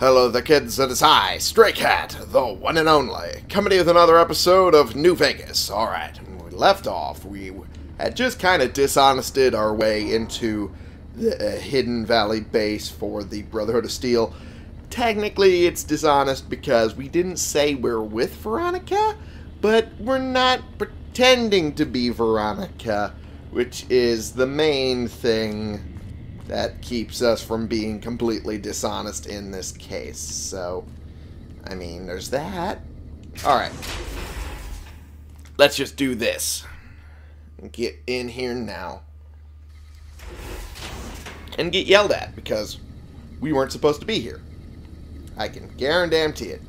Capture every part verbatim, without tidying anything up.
Hello the kids, it is I, Stray Cat, the one and only, coming to you with another episode of New Vegas. Alright, when we left off, we had just kind of dishonested our way into the uh, Hidden Valley base for the Brotherhood of Steel. Technically, it's dishonest because we didn't say we're with Veronica, but we're not pretending to be Veronica, which is the main thing that keeps us from being completely dishonest in this case. So, I mean, there's that. Alright. Let's just do this. Get in here now. And get yelled at, because we weren't supposed to be here. I can guarantee it.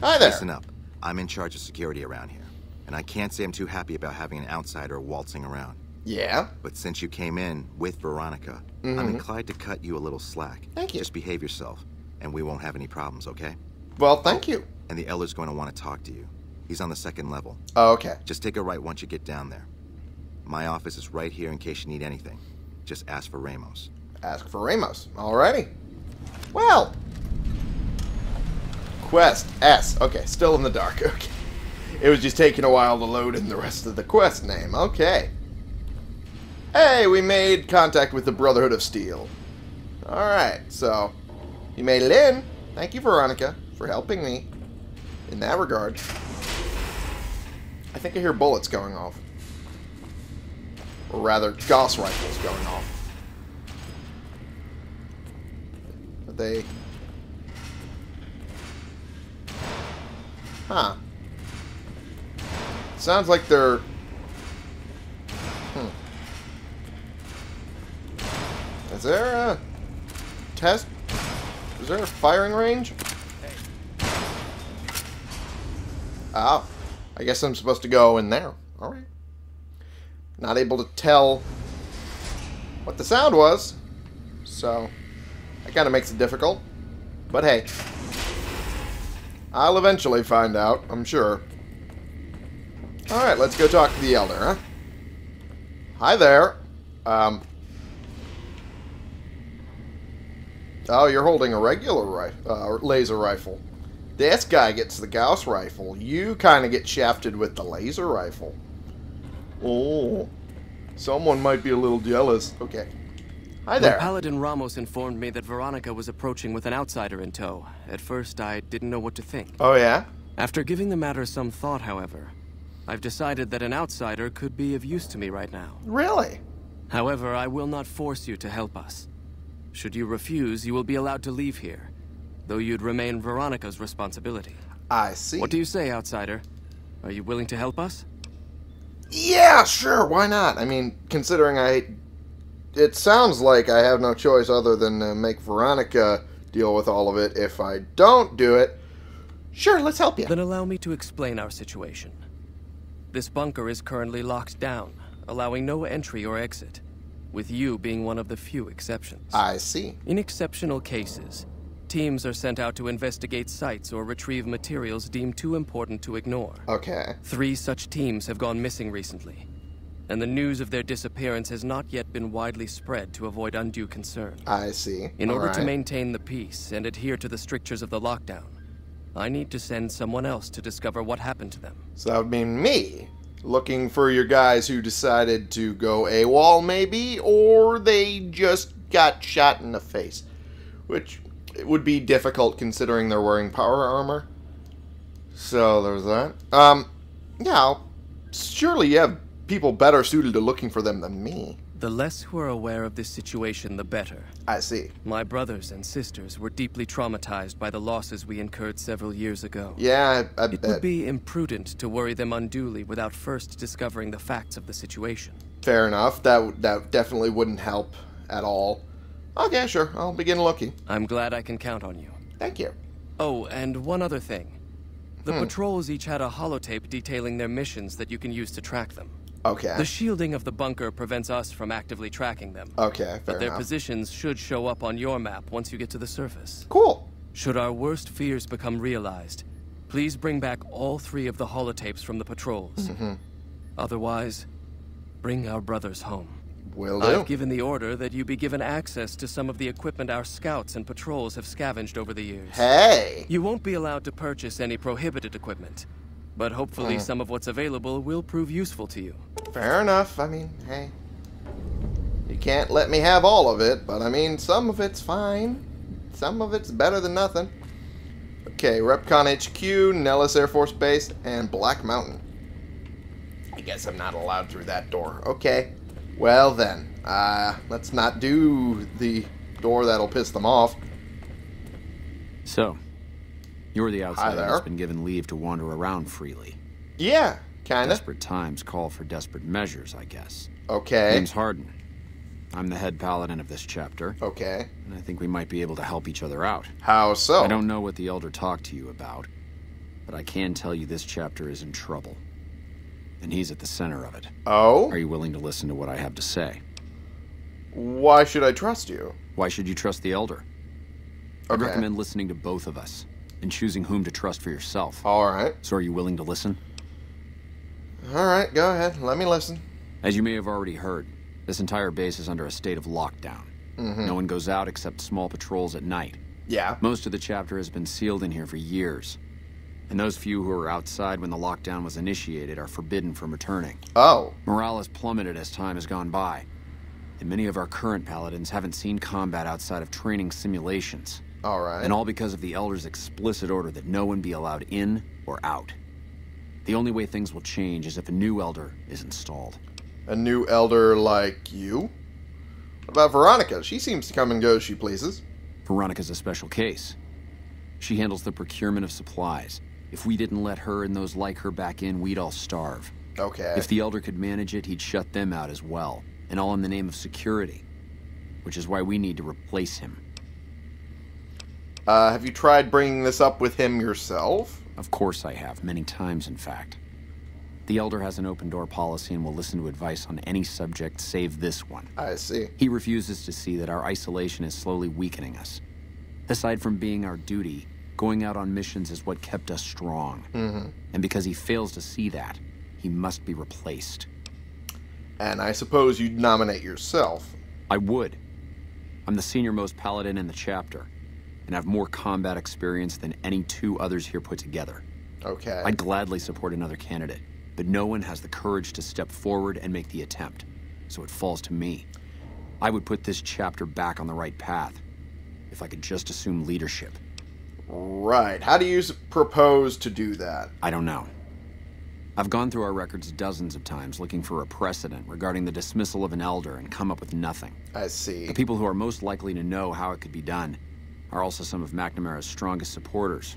Hi there. Listen up. I'm in charge of security around here. And I can't say I'm too happy about having an outsider waltzing around. Yeah. But since you came in with Veronica, mm-hmm. I'm inclined to cut you a little slack. Thank you. Just behave yourself, and we won't have any problems, okay? Well, thank you. And the Elder's going to want to talk to you. He's on the second level. Oh, okay. Just take a right once you get down there. My office is right here in case you need anything. Just ask for Ramos. Ask for Ramos. Alrighty. Well. Quest S. Okay, still in the dark. Okay. It was just taking a while to load in the rest of the quest name. Okay. Hey, we made contact with the Brotherhood of Steel. Alright, so you made it in. Thank you, Veronica, for helping me in that regard. I think I hear bullets going off. Or rather, Gauss rifles going off. Are they... Huh. Sounds like they're... Is there a test? Is there a firing range? Oh, I guess I'm supposed to go in there. All right. Not able to tell what the sound was, so that kind of makes it difficult. But hey, I'll eventually find out, I'm sure. All right, let's go talk to the Elder, huh? Hi there. Um... Oh, you're holding a regular rifle, uh, laser rifle. This guy gets the Gauss rifle. You kind of get shafted with the laser rifle. Oh, someone might be a little jealous. Okay. Hi there. When Paladin Ramos informed me that Veronica was approaching with an outsider in tow. At first, I didn't know what to think. Oh, yeah? After giving the matter some thought, however, I've decided that an outsider could be of use to me right now. Really? However, I will not force you to help us. Should you refuse, you will be allowed to leave here, though you'd remain Veronica's responsibility. I see. What do you say, outsider? Are you willing to help us? Yeah, sure, why not? I mean, considering I... It sounds like I have no choice other than to make Veronica deal with all of it if I don't do it. Sure, let's help you. Then allow me to explain our situation. This bunker is currently locked down, allowing no entry or exit, with you being one of the few exceptions. I see. In exceptional cases, teams are sent out to investigate sites or retrieve materials deemed too important to ignore. Okay. Three such teams have gone missing recently, and the news of their disappearance has not yet been widely spread to avoid undue concern. I see. In order to maintain the peace and adhere to the strictures of the lockdown, I need to send someone else to discover what happened to them. So that would mean me. Looking for your guys who decided to go AWOL, maybe, or they just got shot in the face. Which it would be difficult considering they're wearing power armor. So there's that. Um, yeah, surely you have people better suited to looking for them than me. The less who are aware of this situation, the better. I see. My brothers and sisters were deeply traumatized by the losses we incurred several years ago. Yeah, I, I bet. It would be imprudent to worry them unduly without first discovering the facts of the situation. Fair enough. That, that definitely wouldn't help at all. Okay, sure. I'll begin looking. I'm glad I can count on you. Thank you. Oh, and one other thing. The hmm. patrols each had a holotape detailing their missions that you can use to track them. Okay. The shielding of the bunker prevents us from actively tracking them. Okay, fair enough. But their positions should show up on your map once you get to the surface. Cool. Should our worst fears become realized, please bring back all three of the holotapes from the patrols. Mm-hmm. Otherwise, bring our brothers home. Will do. I've given the order that you be given access to some of the equipment our scouts and patrols have scavenged over the years. Hey! You won't be allowed to purchase any prohibited equipment, but hopefully mm. some of what's available will prove useful to you. Fair enough. I mean, hey. You can't let me have all of it, but I mean, some of it's fine. Some of it's better than nothing. Okay, Repcon H Q, Nellis Air Force Base, and Black Mountain. I guess I'm not allowed through that door. Okay. Well then, uh, let's not do the door that'll piss them off. So, you're the outsider that's been given leave to wander around freely. Yeah, kinda. Desperate times call for desperate measures, I guess. Okay. My name's Hardin. I'm the head paladin of this chapter. Okay. And I think we might be able to help each other out. How so? I don't know what the elder talked to you about, but I can tell you this chapter is in trouble. And he's at the center of it. Oh? Are you willing to listen to what I have to say? Why should I trust you? Why should you trust the Elder? Okay. I'd recommend listening to both of us and choosing whom to trust for yourself. Alright. So are you willing to listen? Alright, go ahead. Let me listen. As you may have already heard, this entire base is under a state of lockdown. Mm-hmm. No one goes out except small patrols at night. Yeah. Most of the chapter has been sealed in here for years. And those few who were outside when the lockdown was initiated are forbidden from returning. Oh. Morale has plummeted as time has gone by, and many of our current paladins haven't seen combat outside of training simulations. All right. And all because of the Elder's explicit order that no one be allowed in or out. The only way things will change is if a new Elder is installed. A new Elder like you? What about Veronica? She seems to come and go as she pleases. Veronica's a special case. She handles the procurement of supplies. If we didn't let her and those like her back in, we'd all starve. Okay. If the Elder could manage it, he'd shut them out as well, and all in the name of security, which is why we need to replace him. Uh, have you tried bringing this up with him yourself? Of course I have, many times in fact. The Elder has an open-door policy and will listen to advice on any subject save this one. I see. He refuses to see that our isolation is slowly weakening us. Aside from being our duty, going out on missions is what kept us strong. Mm-hmm. And because he fails to see that, he must be replaced. And I suppose you'd nominate yourself. I would. I'm the senior-most paladin in the chapter, and have more combat experience than any two others here put together. Okay. I'd gladly support another candidate, but no one has the courage to step forward and make the attempt, so it falls to me. I would put this chapter back on the right path, if I could just assume leadership. Right. How do you propose to do that? I don't know. I've gone through our records dozens of times looking for a precedent regarding the dismissal of an elder and come up with nothing. I see. The people who are most likely to know how it could be done are also some of McNamara's strongest supporters,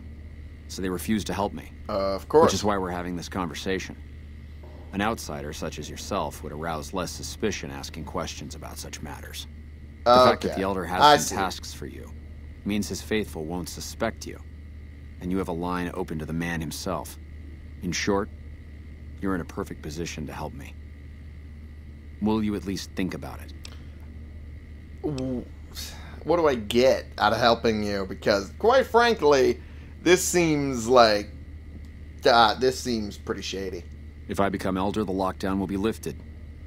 so they refuse to help me. Uh, of course. Which is why we're having this conversation. An outsider such as yourself would arouse less suspicion asking questions about such matters. The okay. fact that the elder has I some see. tasks for you means his faithful won't suspect you, and you have a line open to the man himself. In short, you're in a perfect position to help me. Will you at least think about it? What do I get out of helping you? Because, quite frankly, this seems like... Uh, this seems pretty shady. If I become elder, the lockdown will be lifted,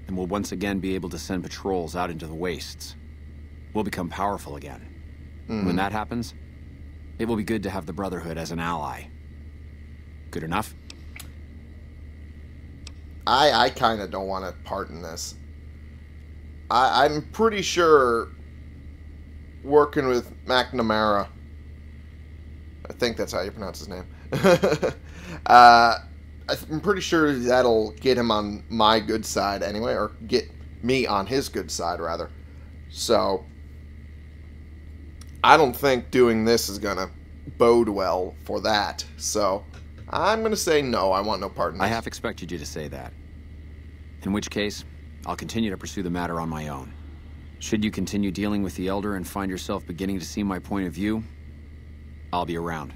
and we'll once again be able to send patrols out into the wastes. We'll become powerful again. Mm-hmm. When that happens, it will be good to have the Brotherhood as an ally. Good enough? I I kind of don't want to part in this. I, I'm pretty sure working with McNamara, I think that's how you pronounce his name, uh, I'm pretty sure that'll get him on my good side anyway, or get me on his good side, rather. So... I don't think doing this is gonna bode well for that, so I'm gonna say no, I want no part in this. I half expected you to say that. In which case, I'll continue to pursue the matter on my own. Should you continue dealing with the Elder and find yourself beginning to see my point of view, I'll be around.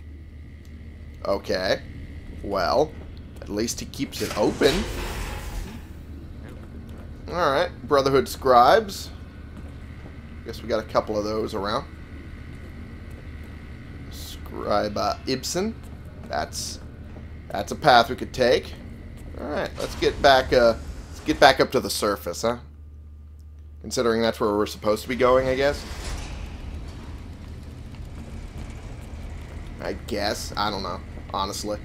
Okay. Well, at least he keeps it open. Alright, Brotherhood Scribes. Guess we got a couple of those around. Scribe uh, Ibsen. That's that's a path we could take. All right, let's get back. Uh, let's get back up to the surface, huh? Considering that's where we're supposed to be going, I guess. I guess. I don't know, honestly.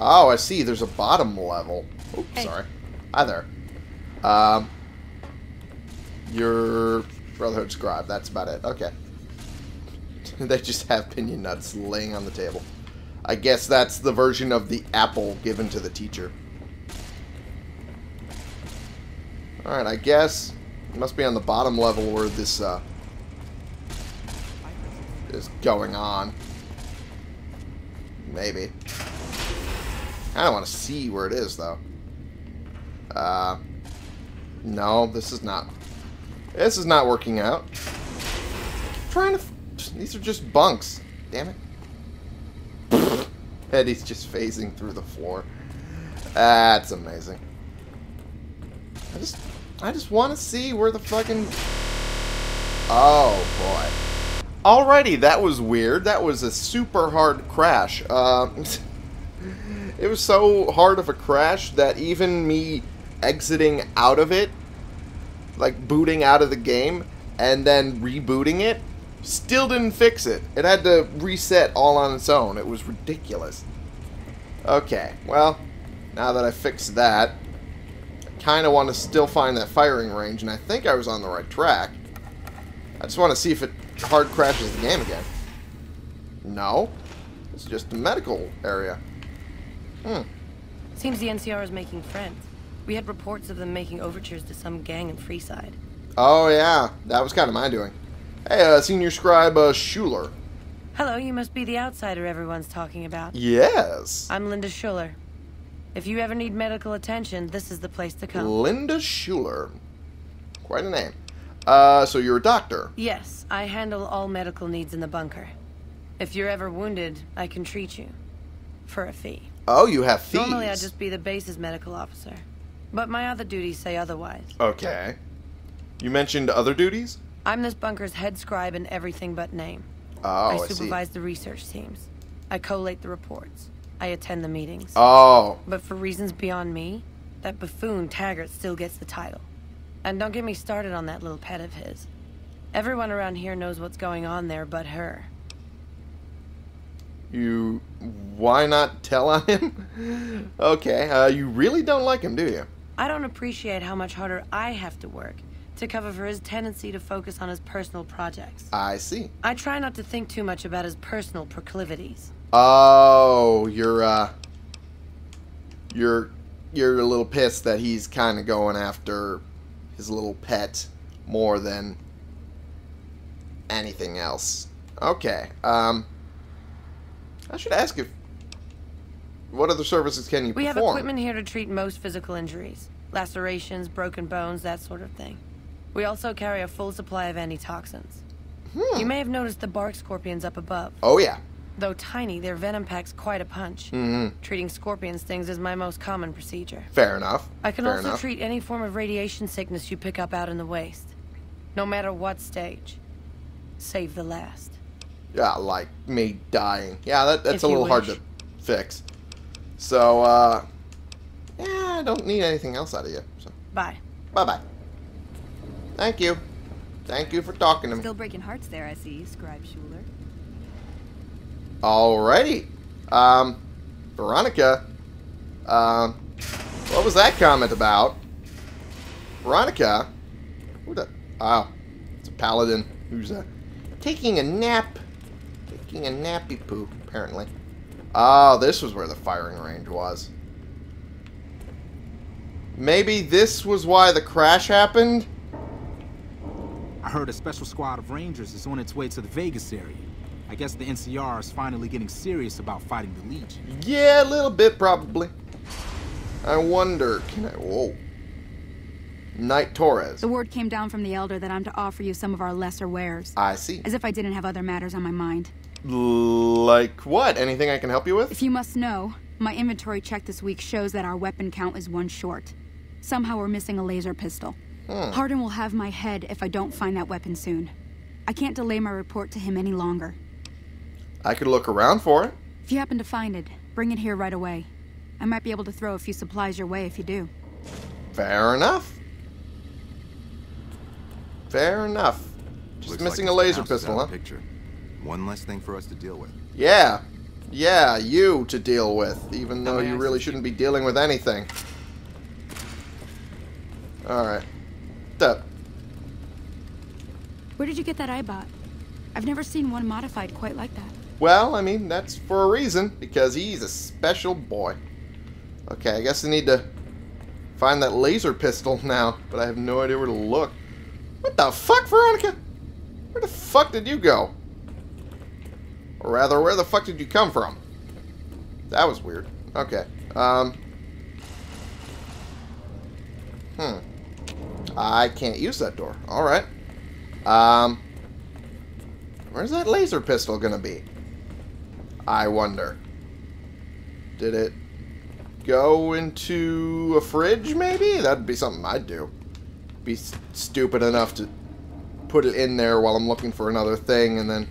Oh, I see. There's a bottom level. Oops, hey. Sorry. Hi there. Um, your Brotherhood scribe. That's about it. Okay. They just have pinion nuts laying on the table. I guess that's the version of the apple given to the teacher. Alright, I guess it must be on the bottom level where this uh, is going on. Maybe. I don't want to see where it is, though. Uh, no, this is not. This is not working out. I'm trying to. These are just bunks. Damn it. Eddie's just phasing through the floor. That's amazing. I just. I just want to see where the fucking. Oh boy. Alrighty, that was weird. That was a super hard crash. Um. It was so hard of a crash that even me exiting out of it, like booting out of the game and then rebooting it, still didn't fix it. It had to reset all on its own. It was ridiculous. Okay, well, now that I fixed that, I kind of want to still find that firing range, and I think I was on the right track. I just want to see if it hard crashes the game again. No, it's just the medical area. Hmm. Seems the N C R is making friends. We had reports of them making overtures to some gang in Freeside. Oh, yeah. That was kind of my doing. Hey, uh, Senior Scribe uh, Schuler. Hello, you must be the outsider everyone's talking about. Yes. I'm Linda Schuler. If you ever need medical attention, this is the place to come. Linda Schuler. Quite a name. Uh, so you're a doctor? Yes. I handle all medical needs in the bunker. If you're ever wounded, I can treat you. For a fee. Oh, you have fees. Normally, I'd just be the base's medical officer, but my other duties say otherwise. Okay. You mentioned other duties? I'm this bunker's head scribe in everything but name. Oh, I supervise I see. the research teams. I collate the reports. I attend the meetings. Oh. But for reasons beyond me, that buffoon Taggart still gets the title. And don't get me started on that little pet of his. Everyone around here knows what's going on there but her. You, why not tell on him? Okay, uh, you really don't like him, do you? I don't appreciate how much harder I have to work to cover for his tendency to focus on his personal projects. I see. I try not to think too much about his personal proclivities. Oh, you're, uh, you're, you're a little pissed that he's kind of going after his little pet more than anything else. Okay, um... I should ask if... What other services can you perform? We have equipment here to treat most physical injuries. Lacerations, broken bones, that sort of thing. We also carry a full supply of antitoxins. Hmm. You may have noticed the bark scorpions up above. Oh, yeah. Though tiny, their venom packs quite a punch. Mm-hmm. Treating scorpion stings is my most common procedure. Fair enough. I can Fair also enough. treat any form of radiation sickness you pick up out in the waste. No matter what stage. Save the last. Yeah, like me dying. Yeah, that, that's a little hard to fix. So, uh... yeah, I don't need anything else out of you. So. Bye. Bye-bye. Thank you. Thank you for talking to me. Still breaking hearts there, I see, Scribe Schuler. Alrighty. Um, Veronica. Um, what was that comment about? Veronica? Who the... Oh, it's a paladin who's uh, taking a nap. A nappy poop, apparently. Oh, this was where the firing range was. Maybe this was why the crash happened? I heard a special squad of Rangers is on its way to the Vegas area. I guess the N C R is finally getting serious about fighting the Legion. Yeah, a little bit, probably. I wonder, can I... Whoa. Knight Torres. The word came down from the Elder that I'm to offer you some of our lesser wares. I see. As if I didn't have other matters on my mind. Like what? Anything I can help you with? If you must know, my inventory check this week shows that our weapon count is one short. Somehow we're missing a laser pistol. Hmm. Hardin will have my head if I don't find that weapon soon. I can't delay my report to him any longer. I could look around for it. If you happen to find it, bring it here right away. I might be able to throw a few supplies your way if you do. Fair enough. Fair enough. Just Looks missing like a laser pistol, huh? Picture. One less thing for us to deal with. Yeah. Yeah, you to deal with, even though you really shouldn't be dealing with anything. Alright. What's up? Where did you get that iBot? I've never seen one modified quite like that. Well, I mean, that's for a reason, because he's a special boy. Okay, I guess I need to find that laser pistol now, but I have no idea where to look. What the fuck, Veronica? Where the fuck did you go? Or rather, where the fuck did you come from? That was weird. Okay. Um. Hmm. I can't use that door. Alright. Um. Where's that laser pistol gonna be? I wonder. Did it go into a fridge, maybe? That'd be something I'd do. Be stupid enough to put it in there while I'm looking for another thing and then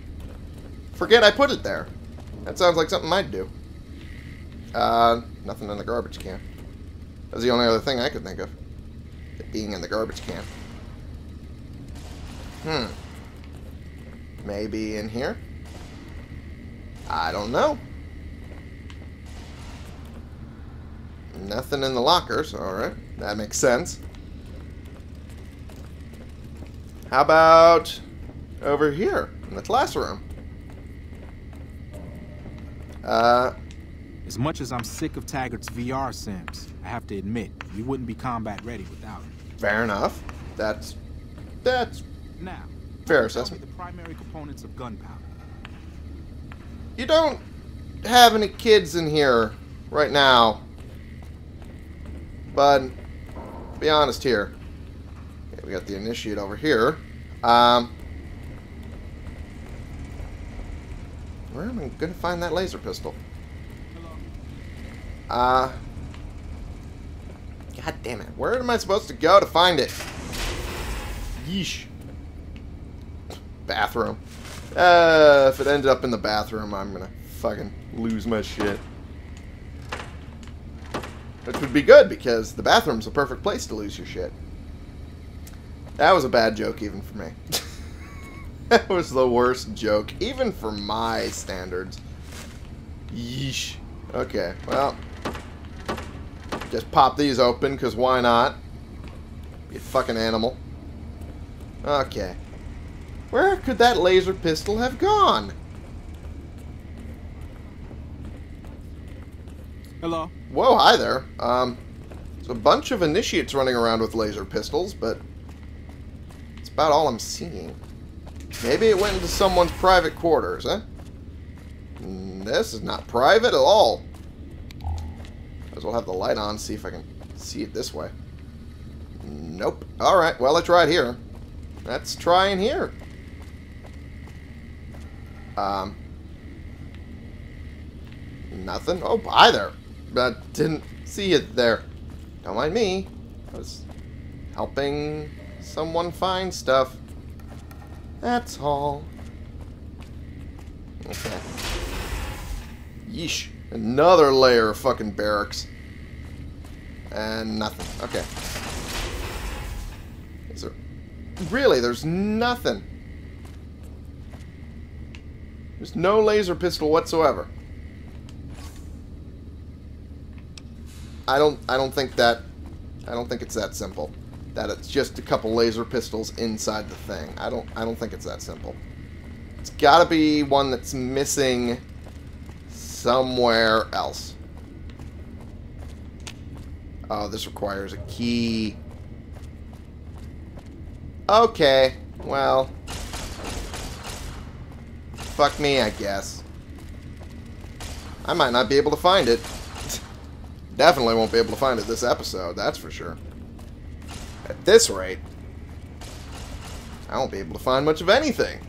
forget I put it there. That sounds like something I'd do. Uh, nothing in the garbage can. That's the only other thing I could think of. It being in the garbage can. Hmm. Maybe in here? I don't know. Nothing in the lockers. Alright. That makes sense. How about over here in the classroom? Uh, as much as I'm sick of Taggart's V R sims, I have to admit, you wouldn't be combat ready without it. Fair enough. That's... that's... Now, fair assessment. The primary components of gunpowder. You don't have any kids in here right now, but be honest here. Okay, we got the initiate over here. Um, where am I going to find that laser pistol? Uh, God damn it! Where am I supposed to go to find it? Yeesh. Bathroom. Uh, if it ended up in the bathroom, I'm gonna fucking lose my shit. Which would be good, because the bathroom's the perfect place to lose your shit. That was a bad joke, even for me. That was the worst joke, even for my standards. Yeesh. Okay, well. Just pop these open, because why not? You fucking animal. Okay. Where could that laser pistol have gone? Hello. Whoa, hi there. Um, there's a bunch of initiates running around with laser pistols, but it's about all I'm seeing. Maybe it went into someone's private quarters, huh? This is not private at all. Might as well have the light on, see if I can see it this way. Nope. Alright, well, let's try it here. Let's try in here. Um, nothing. Oh, hi there. I didn't see it there. Don't mind me. I was helping someone find stuff. That's all. Okay. Yeesh. Another layer of fucking barracks. And nothing. Okay. Is there... Really, there's nothing. There's no laser pistol whatsoever. I don't I don't think that I don't think it's that simple. That it's just a couple laser pistols inside the thing. I don't I don't think it's that simple. It's gotta be one that's missing somewhere else. Oh, this requires a key. Okay, well. Fuck me, I guess. I might not be able to find it. Definitely won't be able to find it this episode, that's for sure. At this rate, I won't be able to find much of anything.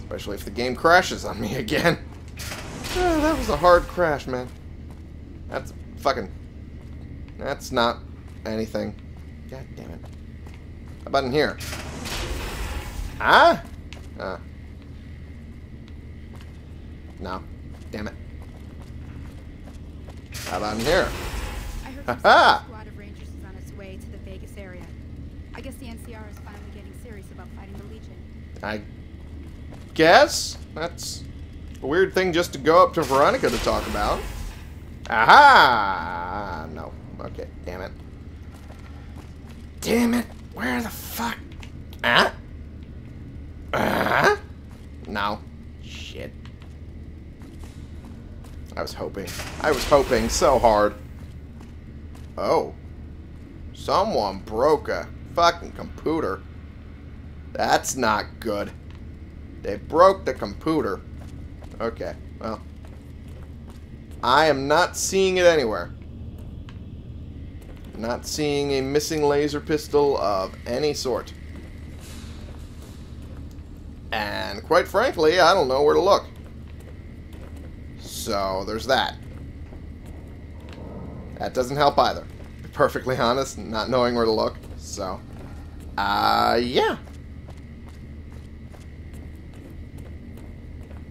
Especially if the game crashes on me again. Oh, that was a hard crash, man. That's fucking... That's not anything. God damn it. How about in here? Ah? Ah. No. Damn it. How about in here? I heard a squad of Rangers is on its way to the Vegas area. I guess the N C R is finally getting serious serious about fighting the Legion. I guess? That's a weird thing just to go up to Veronica to talk about. Aha! No. Okay, damn it. Damn it! Where the fuck? Ah? Ah? No. Shit. I was hoping. I was hoping so hard. Oh. Someone broke a fucking computer. That's not good. They broke the computer. Okay, well. I am not seeing it anywhere. Not seeing a missing laser pistol of any sort. And quite frankly, I don't know where to look. So, there's that. That doesn't help either. To be perfectly honest, not knowing where to look. So, uh, yeah.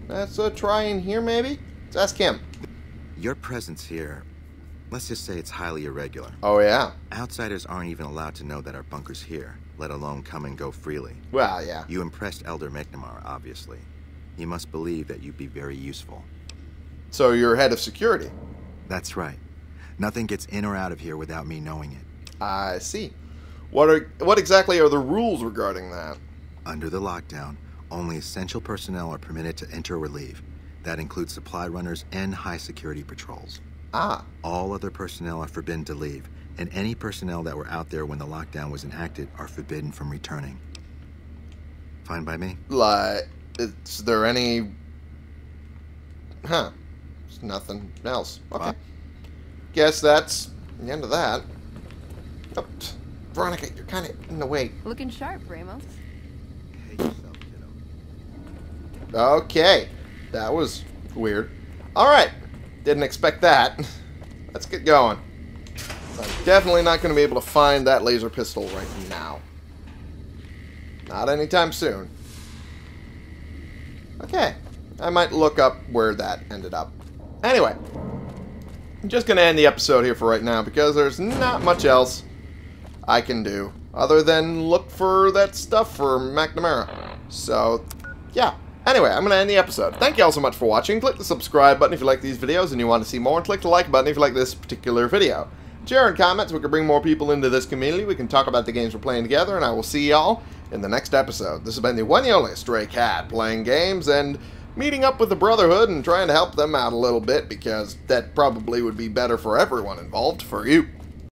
Let's uh, try in here, maybe? Let's ask him. Your presence here... Let's just say it's highly irregular. Oh, yeah. Outsiders aren't even allowed to know that our bunker's here, let alone come and go freely. Well, yeah. You impressed Elder McNamara, obviously. You must believe that you'd be very useful. So you're head of security? That's right. Nothing gets in or out of here without me knowing it. I see. What are what exactly are the rules regarding that? Under the lockdown, only essential personnel are permitted to enter or leave. That includes supply runners and high-security patrols. Ah. All other personnel are forbidden to leave, and any personnel that were out there when the lockdown was enacted are forbidden from returning. Fine by me. Like, is there any... Huh. There's nothing else. Okay. What? Guess that's the end of that. Oh, Veronica, you're kind of in the way. Looking sharp, Ramos. Hate yourself, kiddo. Okay. That was weird. All right. Didn't expect that. Let's get going. I'm definitely not going to be able to find that laser pistol right now. Not anytime soon. Okay. I might look up where that ended up. Anyway. I'm just going to end the episode here for right now because there's not much else I can do other than look for that stuff for McNamara. So, yeah. Anyway, I'm going to end the episode. Thank you all so much for watching. Click the subscribe button if you like these videos and you want to see more. And click the like button if you like this particular video. Share in comments. We can bring more people into this community. We can talk about the games we're playing together. And I will see y'all in the next episode. This has been the one and only Stray Cat, playing games and meeting up with the Brotherhood and trying to help them out a little bit. Because that probably would be better for everyone involved, for you.